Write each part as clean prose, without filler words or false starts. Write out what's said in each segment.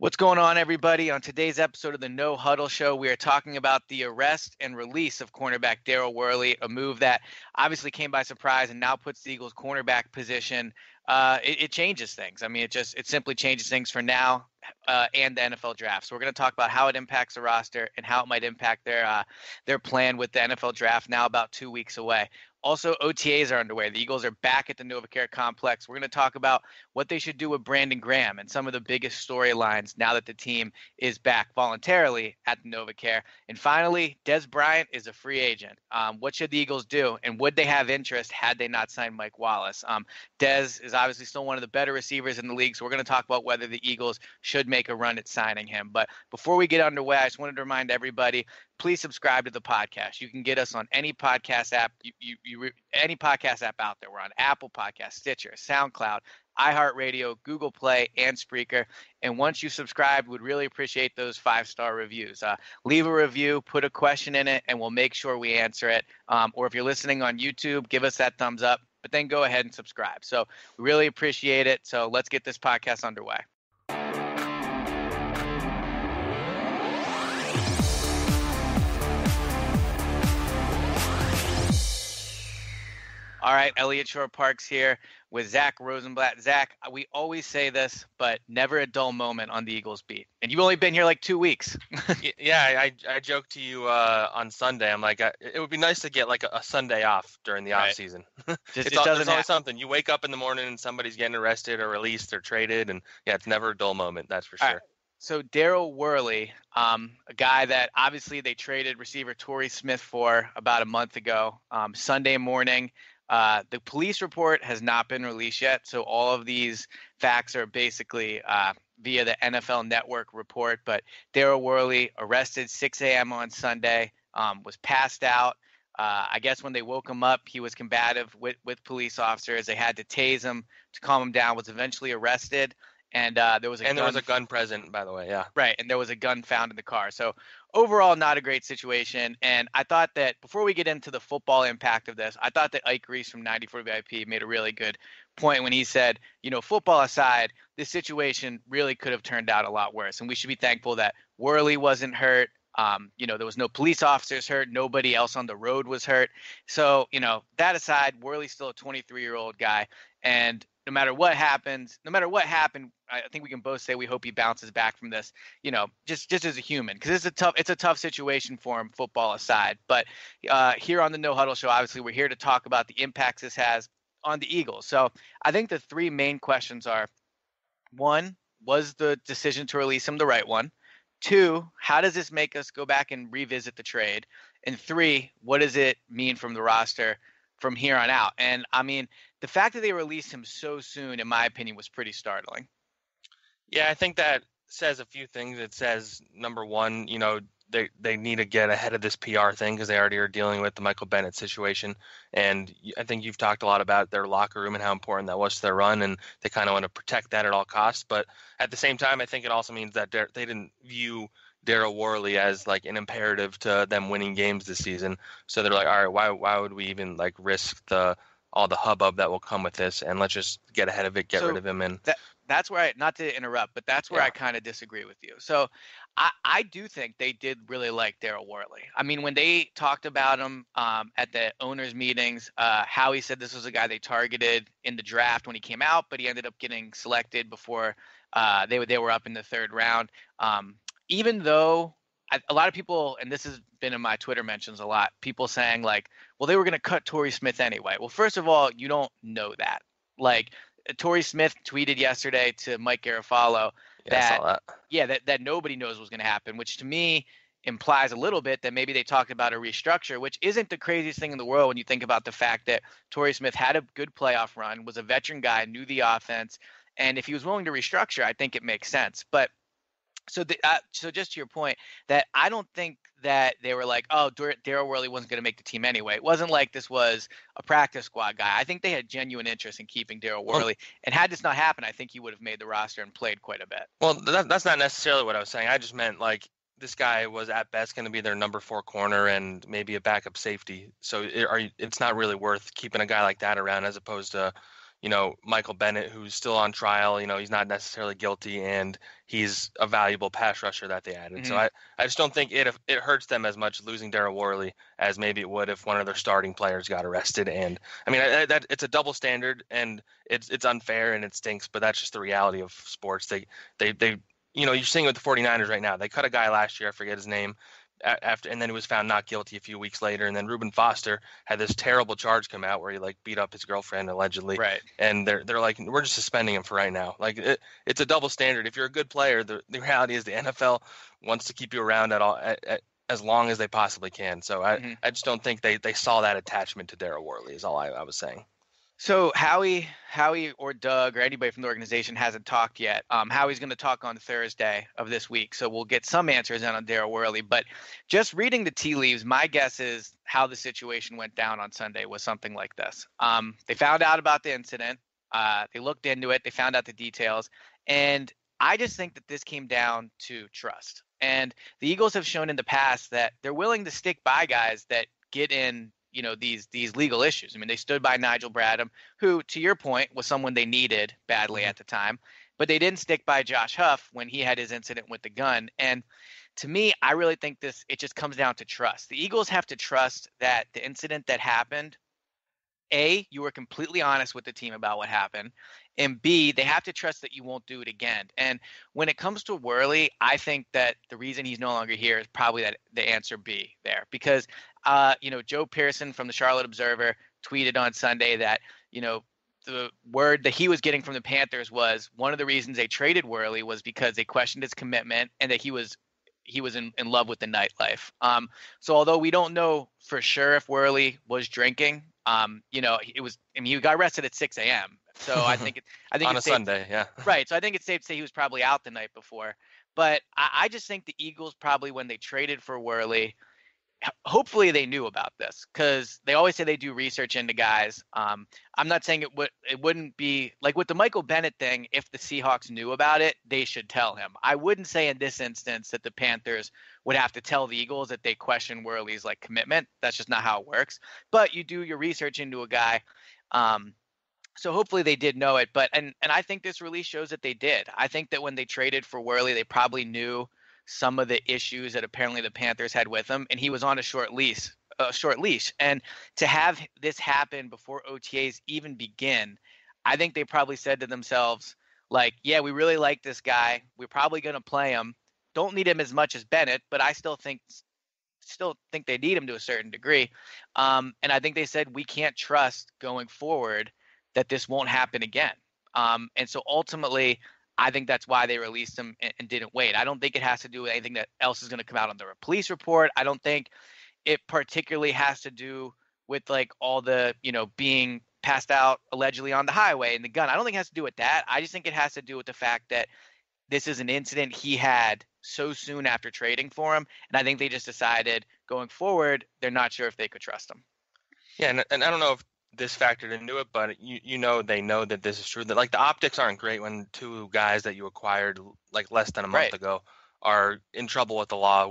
What's going on, everybody? On today's episode of the No-Huddle Show, we are talking about the arrest and release of cornerback Daryl Worley, a move that obviously came by surprise and now puts the Eagles' cornerback position. It changes things. I mean, it simply changes things for now and the NFL draft. So we're going to talk about how it impacts the roster and how it might impact their plan with the NFL draft now about 2 weeks away. Also, OTAs are underway. The Eagles are back at the NovaCare complex. We're going to talk about what they should do with Brandon Graham and some of the biggest storylines now that the team is back voluntarily at the NovaCare. And finally, Dez Bryant is a free agent. What should the Eagles do? And would they have interest had they not signed Mike Wallace? Dez is obviously still one of the better receivers in the league, so we're going to talk about whether the Eagles should make a run at signing him. But before we get underway, I just wanted to remind everybody, please subscribe to the podcast. You can get us on any podcast app, any podcast app out there. We're on Apple Podcasts, Stitcher, SoundCloud, iHeartRadio, Google Play, and Spreaker. And once you subscribe, we'd really appreciate those 5-star reviews. Leave a review, put a question in it, and we'll make sure we answer it. Or if you're listening on YouTube, give us that thumbs up, but then go ahead and subscribe. So we really appreciate it. So let's get this podcast underway. All right, Elliot Shorr-Parks here with Zach Rosenblatt. Zach, we always say this, but never a dull moment on the Eagles beat. And you've only been here like 2 weeks. I joked to you on Sunday. I'm like, it would be nice to get like a Sunday off during the off season. It's always something. You wake up in the morning and somebody's getting arrested or released or traded, and it's never a dull moment. That's for sure. Right. So Daryl Worley, a guy that obviously they traded receiver Torrey Smith for about a month ago, Sunday morning. The police report has not been released yet, so all of these facts are basically via the NFL Network report. But Daryl Worley arrested 6 a.m. on Sunday, was passed out. I guess when they woke him up, he was combative with police officers. They had to tase him to calm him down, was eventually arrested. And there was a gun present, by the way. Yeah. Right. And there was a gun found in the car. So overall, not a great situation. And I thought that before we get into the football impact of this, I thought that Ike Reese from 94 VIP made a really good point when he said, football aside, this situation really could have turned out a lot worse. And we should be thankful that Worley wasn't hurt. There was no police officers hurt. Nobody else on the road was hurt. So, that aside, Worley's still a 23-year-old guy. And no matter what happened, I think we can both say we hope he bounces back from this, just as a human, because it's a tough situation for him, football aside. But here on the No Huddle Show, obviously, we're here to talk about the impacts this has on the Eagles. So I think the three main questions are, 1, was the decision to release him the right one? 2, how does this make us go back and revisit the trade? And 3, what does it mean from the roster from here on out? And I mean, the fact that they released him so soon, in my opinion, was pretty startling. Yeah, I think that says a few things. It says, number one, they need to get ahead of this PR thing because they already are dealing with the Michael Bennett situation. And I think you've talked a lot about their locker room and how important that was to their run, and they kind of want to protect that at all costs. But at the same time, I think it also means that they didn't view Daryl Worley as like an imperative to them winning games this season. So they're like, all right, why would we even like risk all the hubbub that will come with this, and let's just get ahead of it, get rid of him. And that's where not to interrupt, but that's where I kind of disagree with you. So I do think they did really like Daryl Worley. I mean, when they talked about him at the owners' meetings, Howie said this was a guy they targeted in the draft when he came out, but he ended up getting selected before they were up in the 3rd round. Even though a lot of people, and this has been in my Twitter mentions a lot, people saying like, well, they were going to cut Torrey Smith anyway. Well, first of all, you don't know that. Like, Torrey Smith tweeted yesterday to Mike Garafolo that nobody knows what's going to happen, which to me implies a little bit that maybe they talked about a restructure, which isn't the craziest thing in the world when you think about the fact that Torrey Smith had a good playoff run, was a veteran guy, knew the offense, and if he was willing to restructure, I think it makes sense. But So just to your point, that I don't think that they were like, oh, Daryl Worley wasn't going to make the team anyway. It wasn't like this was a practice squad guy. I think they had genuine interest in keeping Daryl Worley. And had this not happened, I think he would have made the roster and played quite a bit. Well, that's not necessarily what I was saying. I just meant like this guy was at best going to be their number 4 corner and maybe a backup safety. So it's not really worth keeping a guy like that around as opposed to you know, Michael Bennett, who's still on trial, you know, he's not necessarily guilty, and he's a valuable pass rusher that they added. Mm-hmm. So I just don't think it hurts them as much losing Daryl Worley as maybe it would if one of their starting players got arrested. And I mean, that it's a double standard, and it's unfair and it stinks, but that's just the reality of sports. They you know, you're seeing it with the 49ers right now. They cut a guy last year, I forget his name, after, and then he was found not guilty a few weeks later. And then Reuben Foster had this terrible charge come out where he like beat up his girlfriend allegedly. Right. And they're like, we're just suspending him for right now. Like it's a double standard. If you're a good player, the reality is the NFL wants to keep you around as long as they possibly can. So I just don't think they saw that attachment to Daryl Worley is all I was saying. So Howie or Doug or anybody from the organization hasn't talked yet. Howie's going to talk on Thursday of this week, so we'll get some answers in on Daryl Worley. But just reading the tea leaves, my guess is how the situation went down on Sunday was something like this. They found out about the incident. They looked into it. They found out the details. And I just think that this came down to trust. And the Eagles have shown in the past that they're willing to stick by guys that get in, you know, these legal issues. I mean, they stood by Nigel Bradham, who, to your point, was someone they needed badly at the time, but they didn't stick by Josh Huff when he had his incident with the gun. And to me, I really think it just comes down to trust. The Eagles have to trust that the incident that happened, A, you were completely honest with the team about what happened, and B, they have to trust that you won't do it again. And when it comes to Worley, I think that the reason he's no longer here is probably that the answer B there, because you know, Joe Person from the Charlotte Observer tweeted on Sunday that, you know, the word that he was getting from the Panthers was one of the reasons they traded Worley was because they questioned his commitment and that he was in love with the nightlife. So although we don't know for sure if Worley was drinking, you know, he got arrested at 6 a.m. So I think on a Sunday, yeah. Right. So I think it's safe to say he was probably out the night before. But I just think the Eagles probably, when they traded for Worley, hopefully they knew about this, because they always say they do research into guys. I'm not saying it wouldn't be like with the Michael Bennett thing. If the Seahawks knew about it, they should tell him. I wouldn't say in this instance that the Panthers would have to tell the Eagles that they question Worley's like commitment. That's just not how it works. But you do your research into a guy. So hopefully they did know it, but and I think this release shows that they did. I think that when they traded for Worley, they probably knew some of the issues that apparently the Panthers had with him, and he was on a short leash. And to have this happen before OTAs even begin, I think they probably said to themselves, like, yeah, we really like this guy. We're probably going to play him. Don't need him as much as Bennett, but I still think they need him to a certain degree. And I think they said we can't trust going forward that this won't happen again. And so ultimately, I think that's why they released him and didn't wait. I don't think it has to do with anything that else is going to come out on the police report. I don't think it particularly has to do with like all the, you know, being passed out allegedly on the highway and the gun. I don't think it has to do with that. I just think it has to do with the fact that this is an incident he had so soon after trading for him. And I think they just decided going forward, they're not sure if they could trust him. Yeah. And I don't know if this factored into it, but you know, they know that this is true, that like the optics aren't great when two guys that you acquired like less than a month ago are in trouble with the law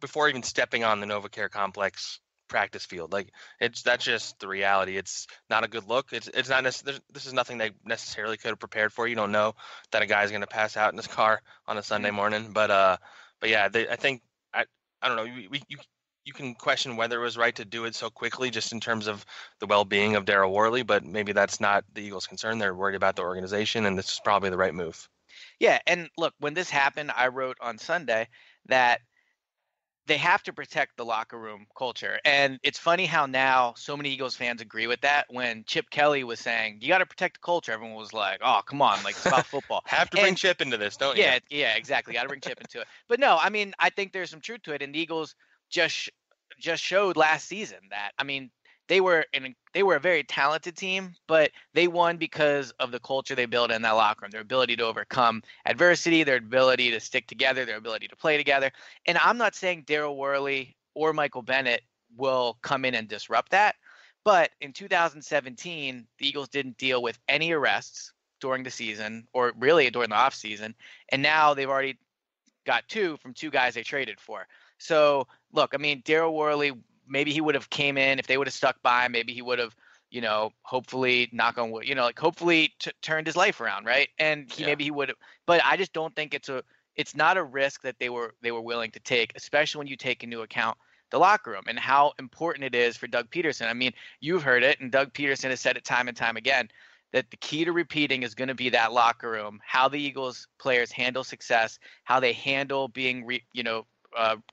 before even stepping on the NovaCare complex practice field. Like that's just the reality. It's not a good look. It's not, this is nothing they necessarily could have prepared for. You don't know that a guy's going to pass out in his car on a Sunday morning, but yeah, I don't know. You can question whether it was right to do it so quickly just in terms of the well-being of Daryl Worley, but maybe that's not the Eagles' concern. They're worried about the organization, and this is probably the right move. Yeah, and look, when this happened, I wrote on Sunday that they have to protect the locker room culture. And it's funny how now so many Eagles fans agree with that. When Chip Kelly was saying, you got to protect the culture, everyone was like, oh, come on, like it's about football. Have to bring Chip into this, don't you? Yeah, exactly. Got to bring Chip into it. But no, I mean, I think there's some truth to it, and the Eagles – just showed last season that, I mean, they were a very talented team, but they won because of the culture they built in that locker room, their ability to overcome adversity, their ability to stick together, their ability to play together. And I'm not saying Daryl Worley or Michael Bennett will come in and disrupt that. But in 2017, the Eagles didn't deal with any arrests during the season, or really during the offseason. And now they've already got two from two guys they traded for. So look, I mean, Daryl Worley, maybe he would have came in if they would have stuck by him. Maybe he would have, you know, hopefully, knock on wood, you know, like hopefully turned his life around, right? And he, maybe he would have, but I just don't think it's not a risk that they were willing to take, especially when you take into account the locker room and how important it is for Doug Peterson. I mean, you've heard it, and Doug Peterson has said it time and time again, that the key to repeating is going to be that locker room, how the Eagles players handle success, how they handle being,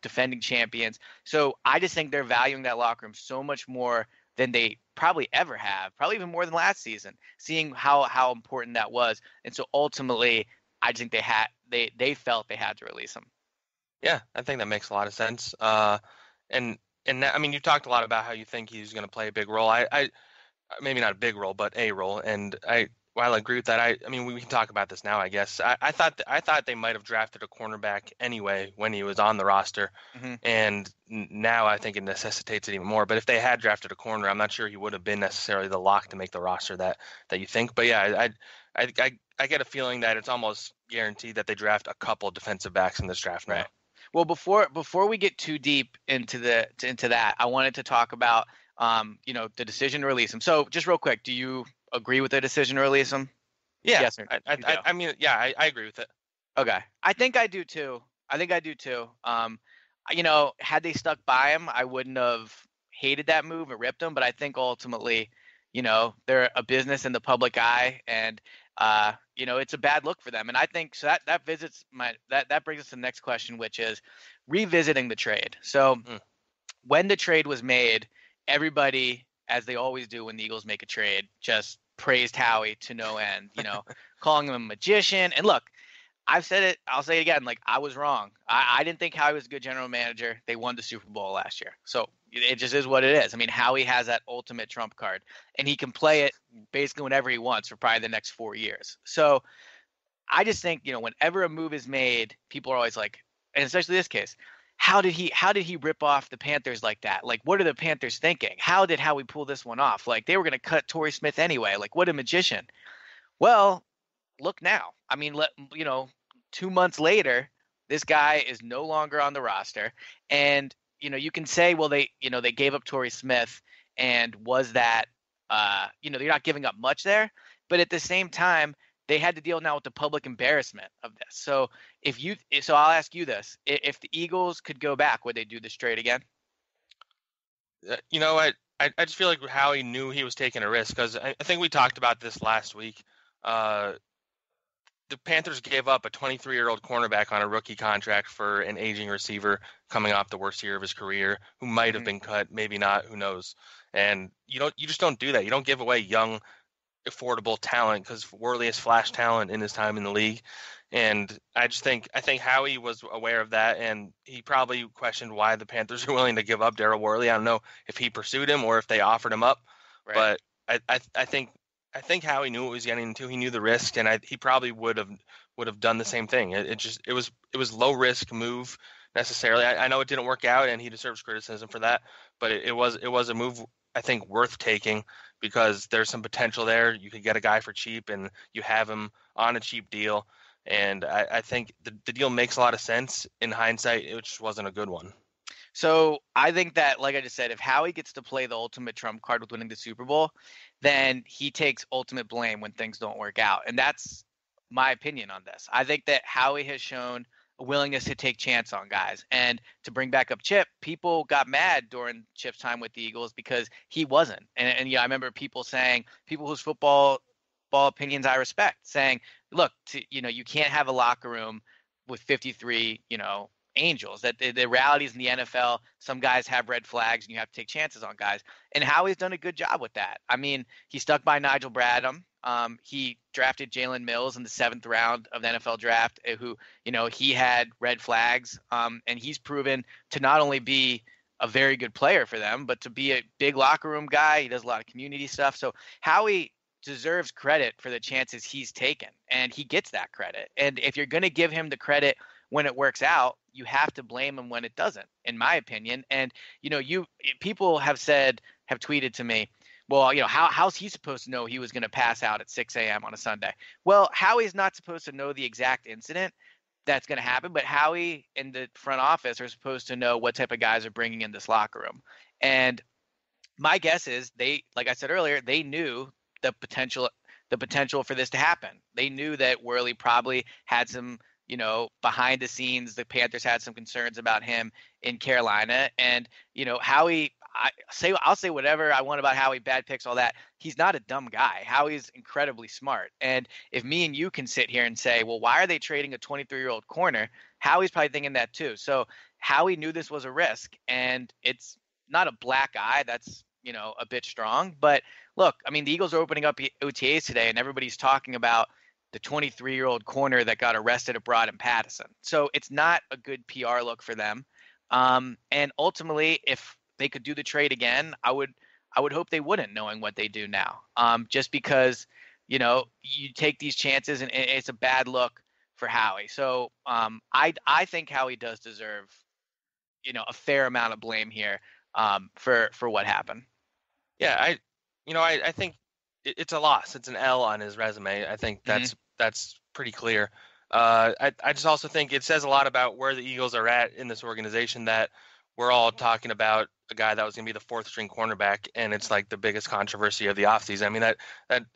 defending champions. So I just think they're valuing that locker room so much more than they probably ever have, probably even more than last season, seeing how important that was. And so ultimately, I think they felt they had to release him. Yeah, I think that makes a lot of sense. And that, I mean, you talked a lot about how you think he's going to play a big role. Maybe not a big role, but a role. And I agree with that. I mean, we can talk about this now, I guess. I thought they might have drafted a cornerback anyway when he was on the roster. Mm-hmm. And now I think it necessitates it even more. But if they had drafted a corner, I'm not sure he would have been necessarily the lock to make the roster that you think. But, yeah, I get a feeling that it's almost guaranteed that they draft a couple defensive backs in this draft now. Right. Well, before we get too deep into that, I wanted to talk about – the decision to release him. So just real quick, do you agree with the decision to release him? Yeah. Yes, I agree with it. Okay. I think I do too. Had they stuck by him, I wouldn't have hated that move or ripped him, but I think ultimately, they're a business in the public eye, and it's a bad look for them. And I think so that brings us to the next question, which is revisiting the trade. So when the trade was made, everybody, as they always do when the Eagles make a trade, just praised Howie to no end, calling him a magician. And look, I've said it, I'll say it again, like, I was wrong. I didn't think Howie was a good general manager. They won the Super Bowl last year. So it just is what it is. I mean, Howie has that ultimate trump card, and he can play it basically whenever he wants for probably the next 4 years. So I just think, whenever a move is made, people are always like, and especially this case, How did he rip off the Panthers like that? Like, what are the Panthers thinking? How did Howie pull this one off? Like, they were going to cut Torrey Smith anyway. Like, what a magician. Well, look now. I mean, 2 months later, this guy is no longer on the roster. And, you can say, well, they gave up Torrey Smith, and was that, they're not giving up much there. But at the same time, they had to deal now with the public embarrassment of this. So so I'll ask you this: if the Eagles could go back, would they do this trade again? I just feel like Howie knew he was taking a risk, because I think we talked about this last week. The Panthers gave up a 23-year-old cornerback on a rookie contract for an aging receiver coming off the worst year of his career, who might have been cut, maybe not, who knows? And you just don't do that. You don't give away young, affordable talent, because Worley has flashed talent in his time in the league. And I think Howie was aware of that, and he probably questioned why the Panthers are willing to give up Daryl Worley. I don't know if he pursued him or if they offered him up, right. But I think Howie knew what he was getting into. He knew the risk, and he probably would have done the same thing. It was low risk move necessarily. I know it didn't work out, and he deserves criticism for that, but it was a move I think worth taking, because there's some potential there. You could get a guy for cheap, and you have him on a cheap deal. And I think the deal makes a lot of sense. In hindsight, it just wasn't a good one. So I think that, like I just said, if Howie gets to play the ultimate trump card with winning the Super Bowl, then he takes ultimate blame when things don't work out. And that's my opinion on this. I think that Howie has shown a willingness to take chance on guys. And to bring back up Chip, people got mad during Chip's time with the Eagles because he wasn't. And I remember people saying, people whose football opinions I respect, saying, look, you can't have a locker room with 53, angels. That the realities in the NFL, some guys have red flags, and you have to take chances on guys. And Howie's done a good job with that. I mean, he stuck by Nigel Bradham. He drafted Jalen Mills in the 7th round of the NFL draft, who, he had red flags. And he's proven to not only be a very good player for them, but to be a big locker room guy. He does a lot of community stuff. So Howie deserves credit for the chances he's taken, and he gets that credit. And if you're going to give him the credit when it works out, you have to blame him when it doesn't, in my opinion. And, people have tweeted to me, well, how's he supposed to know he was going to pass out at 6 a.m. on a Sunday? Well, Howie's not supposed to know the exact incident that's going to happen, but Howie and the front office are supposed to know what type of guys are bringing in this locker room. And my guess is they, like I said earlier, they knew the potential for this to happen. They knew that Worley probably had some, you know, behind the scenes, the Panthers had some concerns about him in Carolina. And, you know, Howie, I'll say whatever I want about Howie, bad picks, all that. He's not a dumb guy. Howie's incredibly smart. And if me and you can sit here and say, well, why are they trading a 23-year-old corner? Howie's probably thinking that too. So Howie knew this was a risk, and it's not a black eye. That's, you know, a bit strong. But look, I mean, the Eagles are opening up OTAs today, and everybody's talking about the 23-year-old corner that got arrested abroad in Patterson. So it's not a good PR look for them. And ultimately, if they could do the trade again, I would hope they wouldn't, knowing what they do now. Just because, you know, you take these chances, and it's a bad look for Howie. So I think Howie does deserve, you know, a fair amount of blame here for what happened. Yeah, I think it's a loss. It's an L on his resume. I think that's pretty clear. I just also think it says a lot about where the Eagles are at in this organization that we're all talking about a guy that was going to be the fourth string cornerback, and it's like the biggest controversy of the offseason. I mean, that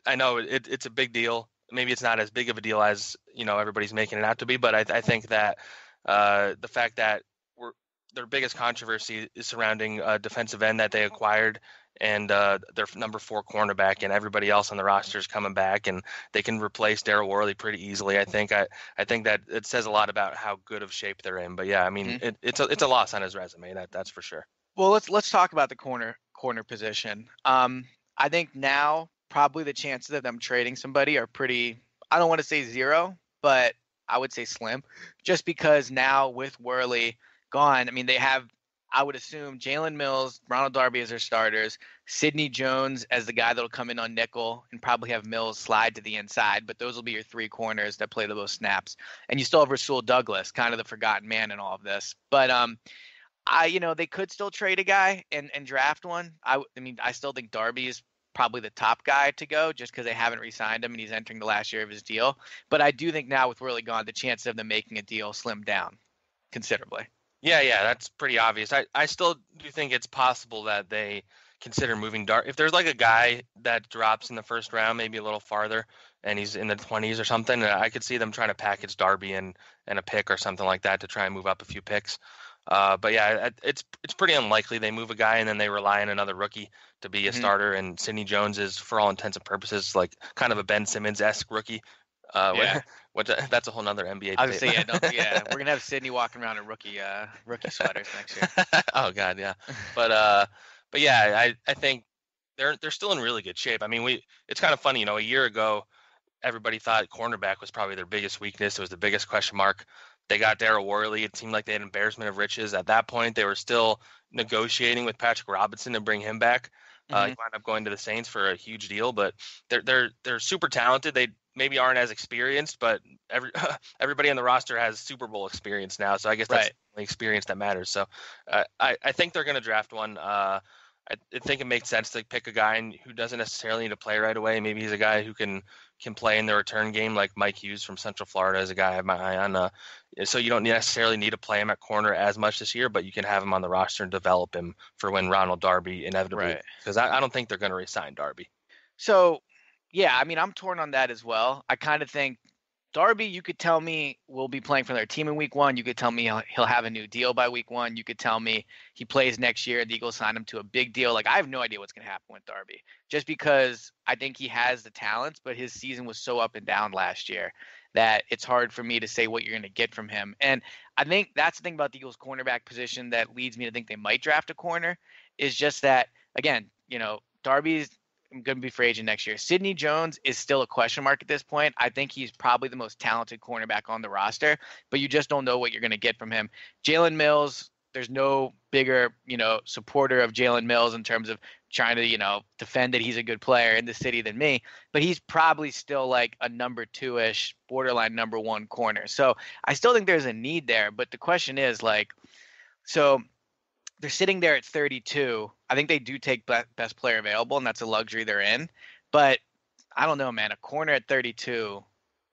I know it's a big deal. Maybe it's not as big of a deal as, you know, everybody's making it out to be, but I think that the fact that their biggest controversy is surrounding a defensive end that they acquired and their number 4 cornerback, and everybody else on the roster is coming back, and they can replace Daryl Worley pretty easily. I think that it says a lot about how good of shape they're in. But yeah, I mean, it's a loss on his resume. That's for sure. Well, let's talk about the corner position. I think now probably the chances of them trading somebody are pretty, I don't want to say zero, but I would say slim, just because now with Worley gone, I mean, they have, I would assume, Jalen Mills, Ronald Darby as their starters, Sidney Jones as the guy that'll come in on nickel, and probably have Mills slide to the inside. But those will be your 3 corners that play the most snaps. And you still have Rasul Douglas, kind of the forgotten man in all of this. But they could still trade a guy and draft one. I still think Darby is probably the top guy to go, just because they haven't re-signed him and he's entering the last year of his deal. But I do think now with Worley gone, the chances of them making a deal slimmed down considerably. Yeah, that's pretty obvious. I still do think it's possible that they consider moving Darby. If there's like a guy that drops in the first round, maybe a little farther, and he's in the 20s or something, I could see them trying to package Darby and a pick or something like that to try and move up a few picks. But yeah, it's pretty unlikely they move a guy and then they rely on another rookie to be a starter. And Sidney Jones is, for all intents and purposes, like kind of a Ben Simmons-esque rookie. That's a whole nother NBA. I was saying, we're gonna have Sidney walking around in rookie sweaters next year. Oh God, yeah. But yeah, I think they're still in really good shape. I mean, it's kind of funny, you know, a year ago everybody thought cornerback was probably their biggest weakness. It was the biggest question mark. They got Daryl Worley. It seemed like they had an embarrassment of riches at that point. They were still negotiating with Patrick Robinson to bring him back. He wound up going to the Saints for a huge deal, but they're super talented. They maybe aren't as experienced, but everybody on the roster has Super Bowl experience now. So I guess that's the only experience that matters. So I think they're going to draft one. I think it makes sense to pick a guy who doesn't necessarily need to play right away. Maybe he's a guy who can play in the return game, like Mike Hughes from Central Florida is a guy I have my eye on. So you don't necessarily need to play him at corner as much this year, but you can have him on the roster and develop him for when Ronald Darby inevitably, because I don't think they're going to re-sign Darby. So yeah, I mean, I'm torn on that as well. I kind of think Darby, you could tell me, will be playing for their team in week 1. You could tell me he'll have a new deal by week 1. You could tell me he plays next year. The Eagles sign him to a big deal. Like, I have no idea what's going to happen with Darby, just because I think he has the talents, but his season was so up and down last year that it's hard for me to say what you're going to get from him. And I think that's the thing about the Eagles cornerback position that leads me to think they might draft a corner, is just that, again, you know, Darby's going to be free agent next year. Sidney Jones is still a question mark at this point. I think he's probably the most talented cornerback on the roster, but you just don't know what you're going to get from him. Jalen Mills, there's no bigger, you know, supporter of Jalen Mills in terms of trying to, you know, defend that he's a good player in the city than me, but he's probably still like a number 2-ish, borderline number 1 corner. So I still think there's a need there, but the question is, like, so they're sitting there at 32. I think they do take best player available, and that's a luxury they're in. But I don't know, man, a corner at 32,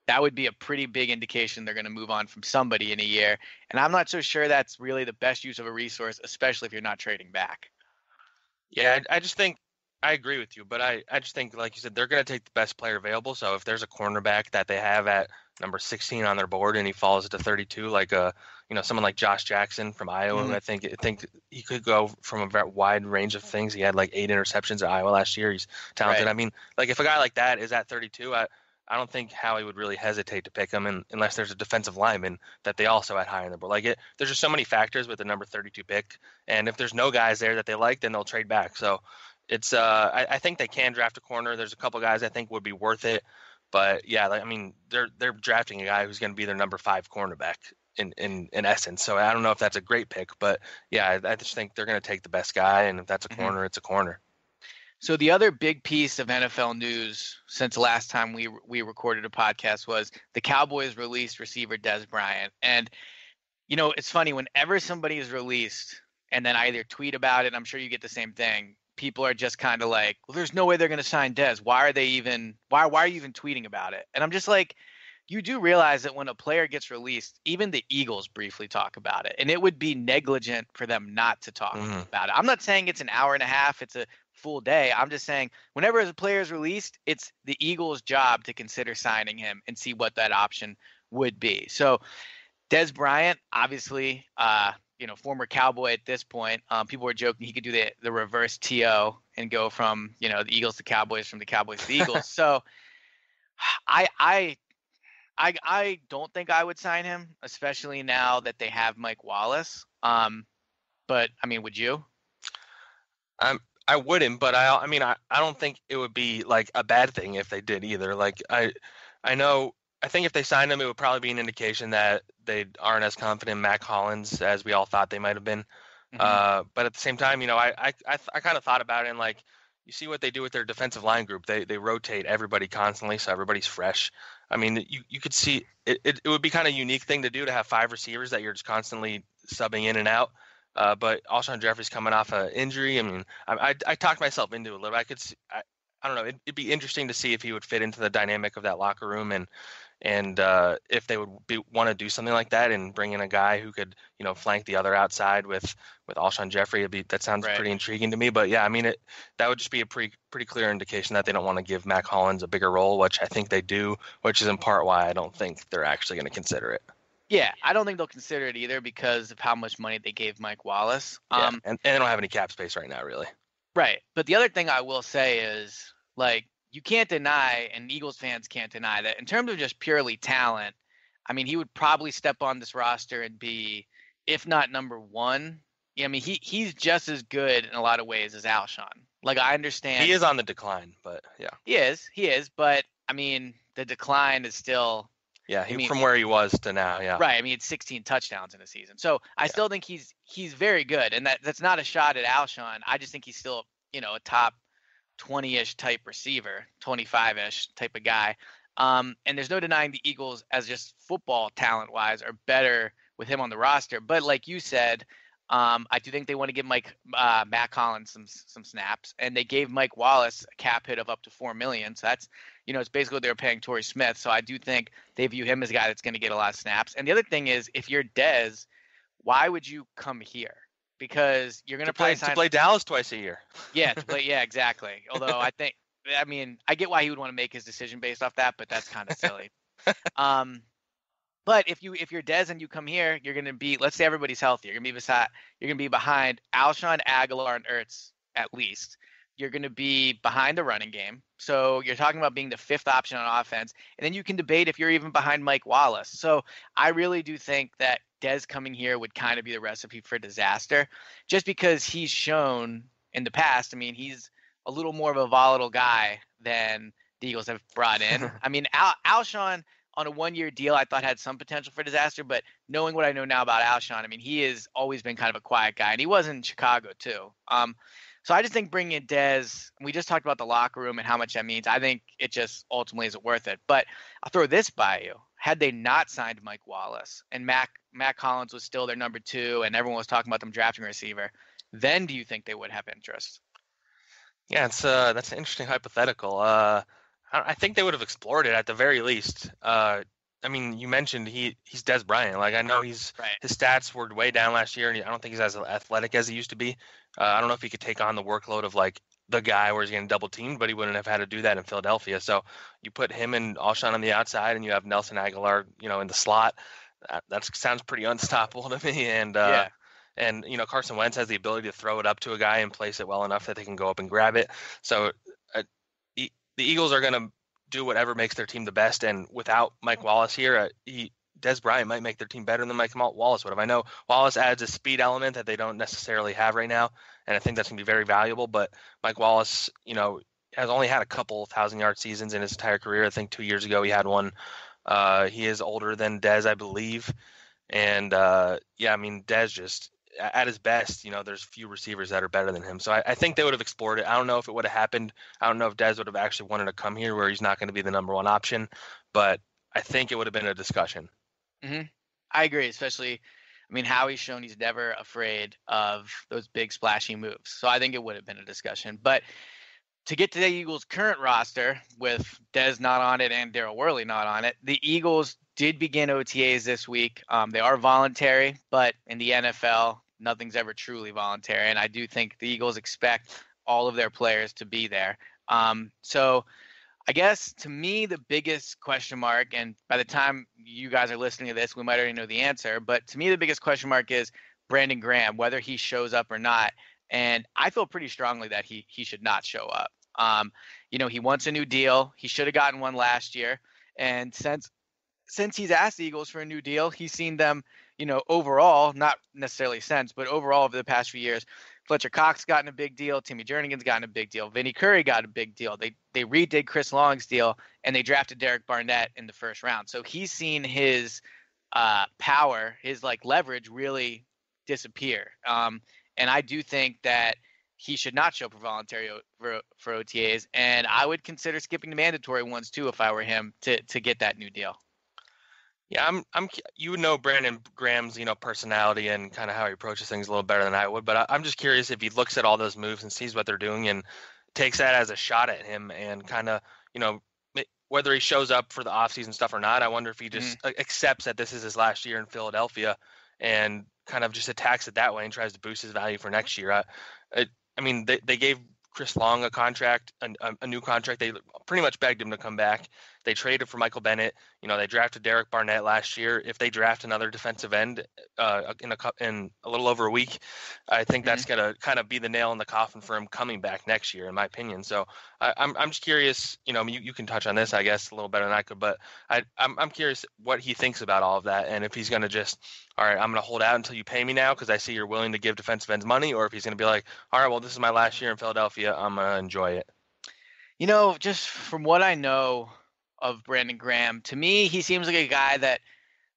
that would be a pretty big indication they're going to move on from somebody in a year. And I'm not so sure that's really the best use of a resource, especially if you're not trading back. Yeah, I just think I agree with you, but I just think, like you said, they're going to take the best player available. So if there's a cornerback that they have at number 16 on their board and he falls to 32, like someone like Josh Jackson from Iowa, mm-hmm. I think he could go from a very wide range of things. He had like 8 interceptions at Iowa last year. He's talented. Right. I mean, like if a guy like that is at 32, I don't think Howie would really hesitate to pick him, unless there's a defensive lineman that they also had high on the board. Like there's just so many factors with the number 32 pick, and if there's no guys there that they like, then they'll trade back. So it's I think they can draft a corner. There's a couple guys I think would be worth it, but yeah, like, I mean, they're drafting a guy who's going to be their number 5 cornerback in essence. So I don't know if that's a great pick, but yeah, I just think they're going to take the best guy, and if that's a corner, mm-hmm. it's a corner. So the other big piece of NFL news since last time we recorded a podcast was the Cowboys released receiver Dez Bryant. And, you know, it's funny, whenever somebody is released and then I either tweet about it, and I'm sure you get the same thing, people are just kind of like, well, there's no way they're going to sign Dez. Why are you even tweeting about it? And I'm just like, you do realize that when a player gets released, even the Eagles briefly talk about it, and it would be negligent for them not to talk mm-hmm. about it. I'm not saying it's an hour and a half. It's a full day. I'm just saying whenever a player is released, it's the Eagles' job to consider signing him and see what that option would be. So Dez Bryant, obviously, former Cowboy at this point, people were joking he could do the reverse TO and go from, the Eagles to Cowboys, from the Cowboys to the Eagles. So I don't think I would sign him, especially now that they have Mike Wallace. But I mean, would you? I wouldn't, but I don't think it would be like a bad thing if they did either. Like I think if they signed him, it would probably be an indication that they aren't as confident in Mack Hollins as we all thought they might have been. Mm-hmm. But at the same time, I kind of thought about it, and like you see what they do with their defensive line group. They rotate everybody constantly, so everybody's fresh. I mean, you could see it would be kind of a unique thing to do to have 5 receivers that you're just constantly subbing in and out. But Alshon Jeffrey's coming off an injury. I mean, I talked myself into it a little bit. I don't know. It'd be interesting to see if he would fit into the dynamic of that locker room, and if they would want to do something like that and bring in a guy who could, flank the other outside with Alshon Jeffrey. That sounds right. Pretty intriguing to me. But yeah, I mean, that would just be a pretty clear indication that they don't want to give Mack Hollins a bigger role, which I think they do, which is in part why I don't think they're actually going to consider it. Yeah, I don't think they'll consider it either because of how much money they gave Mike Wallace. Yeah, and they don't have any cap space right now, really. Right. But the other thing I will say is, like, you can't deny, and Eagles fans can't deny, that in terms of just purely talent, I mean, he would probably step on this roster and be, if not number 1, I mean, he's just as good in a lot of ways as Alshon. Like, I understand. He is on the decline, but yeah. He is. But, I mean, the decline is still. Yeah, from where he was to now, yeah. Right, I mean, it's 16 touchdowns in a season. So I still think he's very good, and that's not a shot at Alshon. I just think he's still, a top 20-ish type receiver, 25-ish type of guy. And there's no denying the Eagles, as just football talent-wise, are better with him on the roster. But like you said, I do think they want to give Mack Hollins some snaps, and they gave Mike Wallace a cap hit of up to $4 million. So that's, it's basically what they were paying Torrey Smith. So I do think they view him as a guy that's going to get a lot of snaps. And the other thing is, if you're Dez, why would you come here? Because you're going to play Dallas twice a year. Yeah, exactly. Although I get why he would want to make his decision based off that, but that's kind of silly. But if you're Dez and you come here, you're going to be, let's say everybody's healthy, you're going to be behind Alshon, Aguilar, and Ertz at least. You're going to be behind the running game. So you're talking about being the 5th option on offense, and then you can debate if you're even behind Mike Wallace. So I really do think that Dez coming here would kind of be the recipe for disaster, just because he's shown in the past, I mean, he's a little more of a volatile guy than the Eagles have brought in. I mean, Alshon on a 1-year deal, I thought had some potential for disaster, but knowing what I know now about Alshon, I mean, he has always been kind of a quiet guy, and he was in Chicago too. So I just think bringing in Dez, we just talked about the locker room and how much that means. I think it just ultimately isn't worth it. But I'll throw this by you. Had they not signed Mike Wallace and Mack Hollins was still their number 2 and everyone was talking about them drafting a receiver, then do you think they would have interest? Yeah, it's that's an interesting hypothetical. I think they would have explored it at the very least. I mean, you mentioned he's Dez Bryant. Like, I know his stats were way down last year, and I don't think he's as athletic as he used to be. I don't know if he could take on the workload of, like, the guy where he's getting double-teamed, but he wouldn't have had to do that in Philadelphia. So you put him and Alshon on the outside, and you have Nelson Aguilar, you know, in the slot. That sounds pretty unstoppable to me. And, and you know, Carson Wentz has the ability to throw it up to a guy and place it well enough that they can go up and grab it. So the Eagles are going to do whatever makes their team the best. And without Mike Wallace here, Dez Bryant might make their team better than Mike Wallace would have. I know Wallace adds a speed element that they don't necessarily have right now, and I think that's going to be very valuable. But Mike Wallace, you know, has only had a couple 1,000-yard seasons in his entire career. I think 2 years ago he had one. He is older than Dez, I believe. And, I mean, Dez just at his best, you know, there's few receivers that are better than him. So I think they would have explored it. I don't know if it would have happened. I don't know if Dez would have actually wanted to come here where he's not going to be the number one option. But I think it would have been a discussion. Mm-hmm. I agree, especially, I mean, Howie's shown he's never afraid of those big splashy moves. So I think it would have been a discussion. But to get to the Eagles' current roster with Dez not on it and Daryl Worley not on it, the Eagles did begin OTAs this week. They are voluntary, but in the NFL, nothing's ever truly voluntary. And I do think the Eagles expect all of their players to be there. So I guess to me, the biggest question mark, and by the time you guys are listening to this, we might already know the answer. But to me, the biggest question mark is Brandon Graham, whether he shows up or not. And I feel pretty strongly that he should not show up. You know, he wants a new deal. He should have gotten one last year. And since he's asked the Eagles for a new deal, he's seen them, you know, overall, not necessarily since, but overall over the past few years, Fletcher Cox gotten a big deal. Timmy Jernigan's gotten a big deal. Vinnie Curry got a big deal. They redid Chris Long's deal, and they drafted Derek Barnett in the first round. So he's seen his power, his like leverage really disappear. And I do think that he should not show up for voluntary for OTAs. And I would consider skipping the mandatory ones too if I were him to get that new deal. Yeah, I'm you know Brandon Graham's, you know, personality and kind of how he approaches things a little better than I would, but I'm just curious if he looks at all those moves and sees what they're doing and takes that as a shot at him and kind of, you know, whether he shows up for the offseason stuff or not, I wonder if he just accepts that this is his last year in Philadelphia and kind of just attacks it that way and tries to boost his value for next year. I mean, they gave Chris Long a contract, a new contract. They pretty much begged him to come back. They traded for Michael Bennett. You know, they drafted Derek Barnett last year. If they draft another defensive end in a little over a week, I think that's going to kind of be the nail in the coffin for him coming back next year, in my opinion. So I'm just curious, you know, I mean, you can touch on this, I guess, a little better than I could, but I'm curious what he thinks about all of that and if he's going to just, all right, I'm going to hold out until you pay me now because I see you're willing to give defensive ends money, or if he's going to be like, all right, well, this is my last year in Philadelphia. I'm going to enjoy it. You know, just from what I know of Brandon Graham, to me, he seems like a guy that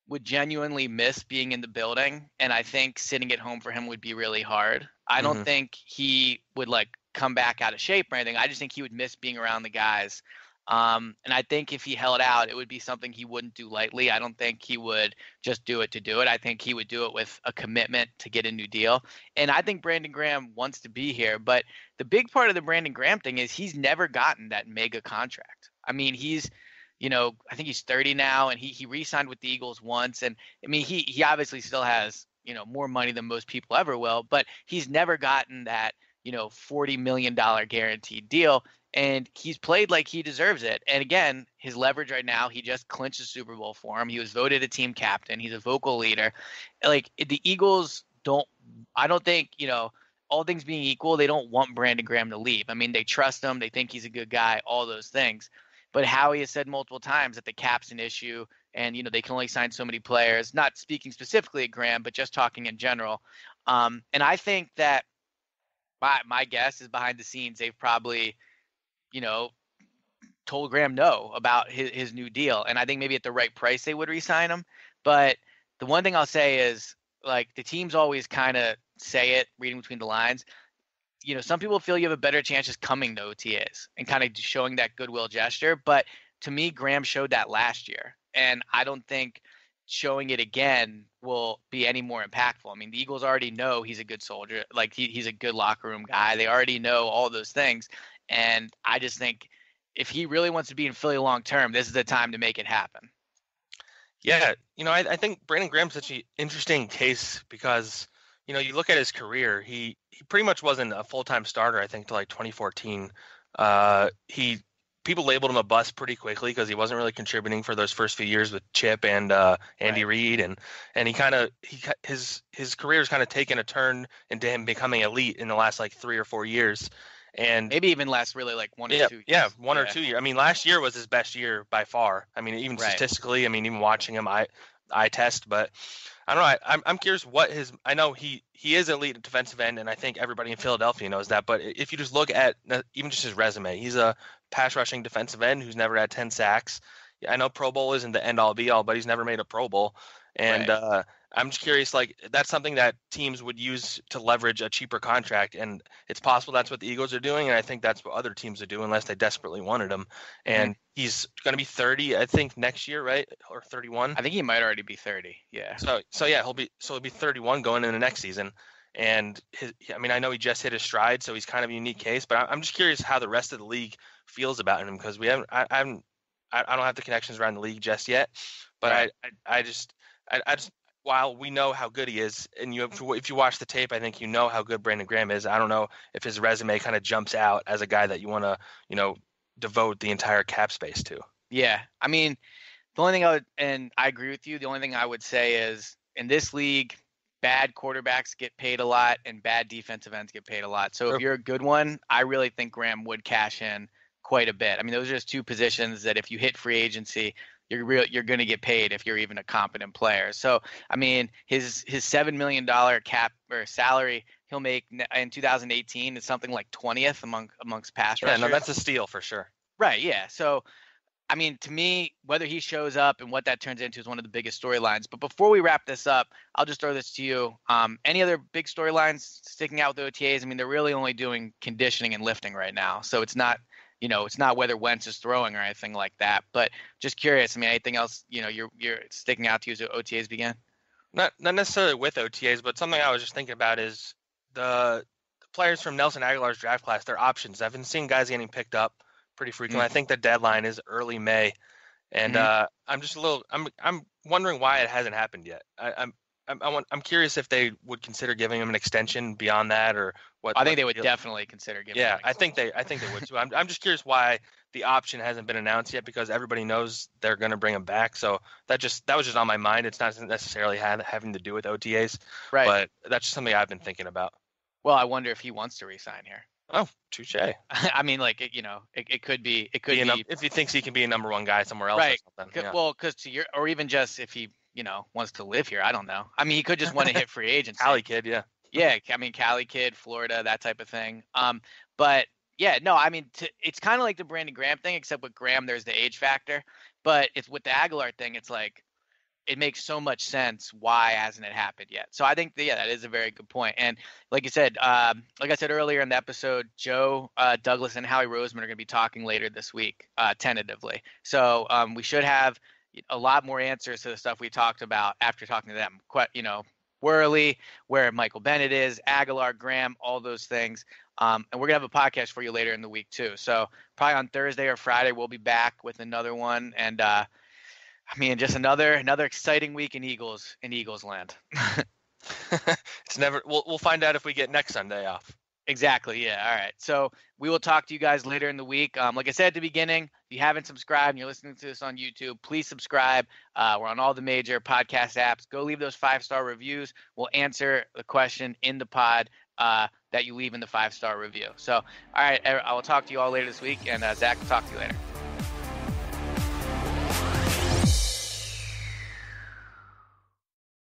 would genuinely miss being in the building. And I think sitting at home for him would be really hard. I don't think he would like come back out of shape or anything. I just think he would miss being around the guys. And I think if he held out, it would be something he wouldn't do lightly. I don't think he would just do it to do it. I think he would do it with a commitment to get a new deal. And I think Brandon Graham wants to be here. But the big part of the Brandon Graham thing is he's never gotten that mega contract. I mean, he's, you know, I think he's 30 now, and he re-signed with the Eagles once. And I mean, he obviously still has, you know, more money than most people ever will, but he's never gotten that, you know, $40 million guaranteed deal. And he's played like he deserves it. And again, his leverage right now, he just clinched the Super Bowl for him. He was voted a team captain. He's a vocal leader. Like the Eagles I don't think, you know, all things being equal, they don't want Brandon Graham to leave. I mean, they trust him. They think he's a good guy, all those things. But Howie has said multiple times that the cap's an issue and, you know, they can only sign so many players, not speaking specifically at Graham, but just talking in general. And I think that my guess is behind the scenes, they've probably, you know, told Graham no about his new deal. And I think maybe at the right price they would re-sign him. But the one thing I'll say is, like, the teams always kind of say it, reading between the lines. You know, some people feel you have a better chance just coming to OTAs and kind of showing that goodwill gesture. But to me, Graham showed that last year. And I don't think showing it again will be any more impactful. I mean, the Eagles already know he's a good soldier. Like, he's a good locker room guy. They already know all those things. And I just think if he really wants to be in Philly long term, this is the time to make it happen. Yeah, I think Brandon Graham's such an interesting case because, you look at his career, he pretty much wasn't a full-time starter, I think, till like 2014. People labeled him a bust pretty quickly because he wasn't really contributing for those first few years with Chip and Andy Reid, and his career's kind of taken a turn into him becoming elite in the last like 3 or 4 years, and maybe even last really like one or 2 years. Yeah, one or 2 years. I mean, last year was his best year by far. I mean, even statistically, I mean, even watching him, I test, but I don't know. I'm curious what his. I know he is elite at defensive end, and I think everybody in Philadelphia knows that. But if you just look at even just his resume, he's a pass rushing defensive end who's never had 10 sacks. I know Pro Bowl isn't the end all be all, but he's never made a Pro Bowl. And I'm just curious, like that's something that teams would use to leverage a cheaper contract, and it's possible that's what the Eagles are doing, and I think that's what other teams would do unless they desperately wanted him. And he's going to be 30, I think, next year, right? Or 31? I think he might already be 30. Yeah. So he'll be 31 going into the next season. And I know he just hit his stride, so he's kind of a unique case. But I'm just curious how the rest of the league feels about him because I don't have the connections around the league just yet. But I just while we know how good he is, and if you watch the tape, I think you know how good Brandon Graham is. I don't know if his resume kind of jumps out as a guy that you want to, devote the entire cap space to. Yeah, I mean, the only thing I agree with you. The only thing I would say is in this league, bad quarterbacks get paid a lot, and bad defensive ends get paid a lot. So if you're a good one, I really think Graham would cash in quite a bit. I mean, those are just two positions that if you hit free agency, you're going to get paid if you're even a competent player. So, I mean, his $7 million cap or salary he'll make in 2018 is something like 20th amongst pass rushers. Yeah, no, that's a steal for sure. Right, yeah. So, I mean, to me, whether he shows up and what that turns into is one of the biggest storylines. But before we wrap this up, I'll just throw this to you. Any other big storylines sticking out with OTAs? I mean, they're really only doing conditioning and lifting right now, so it's not – it's not whether Wentz is throwing or anything like that, but just curious. I mean, anything else, you're sticking out to you as OTAs began? Not necessarily with OTAs, but something I was just thinking about is the players from Nelson Aguilar's draft class, their options. I've been seeing guys getting picked up pretty frequently. Mm-hmm. I think the deadline is early May. And I'm just I'm wondering why it hasn't happened yet. I'm curious if they would consider giving him an extension beyond that, or what. I think they would definitely consider giving. Yeah, I think they would too. I'm just curious why the option hasn't been announced yet, because everybody knows they're going to bring him back. So that was just on my mind. It's not necessarily having to do with OTAs, right? But that's just something I've been thinking about. Well, I wonder if he wants to resign here. Oh, touche. I mean, like it could be if he thinks he can be a number one guy somewhere else, right? Or something. Yeah. Well, or even just if he. Wants to live here. I don't know. I mean, he could just want to hit free agency. Cali kid, yeah. Yeah, I mean, Cali kid, Florida, that type of thing. But, yeah, no, I mean, it's kind of like the Brandon Graham thing, except with Graham, there's the age factor. But it's with the Aguilar thing, it's like it makes so much sense. Why hasn't it happened yet? So I think, that is a very good point. And like you said, like I said earlier in the episode, Joe Douglas and Howie Roseman are going to be talking later this week, tentatively. So we should have – a lot more answers to the stuff we talked about after talking to them, Worley, where Michael Bennett is, Aguilar, Graham, all those things. And we're going to have a podcast for you later in the week too. So probably on Thursday or Friday, we'll be back with another one. And I mean, just another exciting week in Eagles land. It's never, we'll find out if we get next Sunday off. Exactly. Yeah. All right. So we will talk to you guys later in the week. Like I said at the beginning, if you haven't subscribed and you're listening to this on YouTube, please subscribe. We're on all the major podcast apps. Go leave those 5-star reviews. We'll answer the question in the pod that you leave in the 5-star review. So, all right. I will talk to you all later this week, and Zach will talk to you later.